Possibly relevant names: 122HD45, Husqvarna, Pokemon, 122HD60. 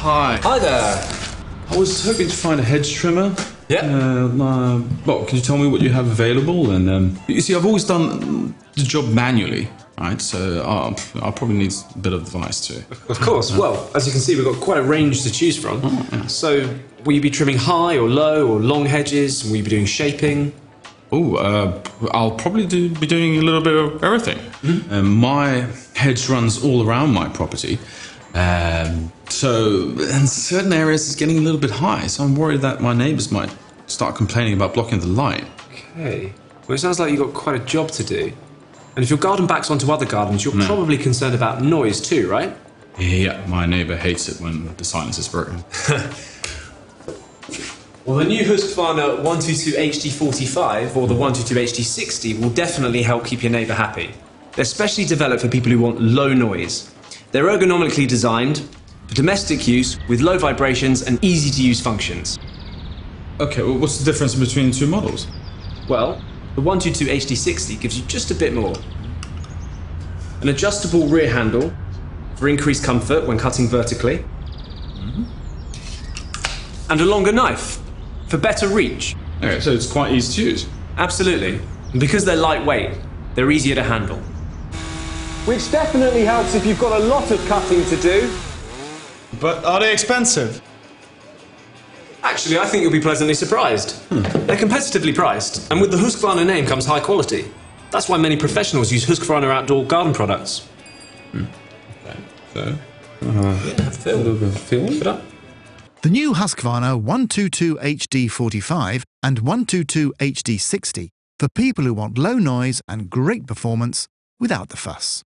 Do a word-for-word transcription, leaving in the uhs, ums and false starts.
Hi. Hi there. I was hoping to find a hedge trimmer. Yeah. Uh, uh, well, can you tell me what you have available? And um, you see, I've always done the job manually, right? So I'll, I'll probably need a bit of advice too. Of course. Uh, well, as you can see, we've got quite a range to choose from. Oh, yeah. So will you be trimming high or low or long hedges? Will you be doing shaping? Oh, uh, I'll probably do, be doing a little bit of everything. Mm-hmm. um, my hedge runs all around my property. Um, so in certain areas it's getting a little bit high, so I'm worried that my neighbours might start complaining about blocking the light. Okay. Well, it sounds like you've got quite a job to do. And if your garden backs onto other gardens, you're no. probably concerned about noise too, right? Yeah, my neighbour hates it when the silence is broken. Well, the new Husqvarna one twenty-two H D forty-five or the one twenty-two H D sixty will definitely help keep your neighbour happy. They're specially developed for people who want low noise. They're ergonomically designed for domestic use with low vibrations and easy to use functions. Okay, well, what's the difference between the two models? Well, the one twenty-two H D sixty gives you just a bit more. An adjustable rear handle for increased comfort when cutting vertically. Mm-hmm. And a longer knife for better reach. Okay, so it's quite easy to use. Absolutely. And because they're lightweight, they're easier to handle. Which definitely helps if you've got a lot of cutting to do. But are they expensive? Actually, I think you'll be pleasantly surprised. Hmm. They're competitively priced, and with the Husqvarna name comes high quality. That's why many professionals use Husqvarna outdoor garden products. Hmm. Okay, so... Uh, yeah, film. A little bit of film. Keep it up. The new Husqvarna one twenty-two H D forty-five and one twenty-two H D sixty for people who want low noise and great performance without the fuss.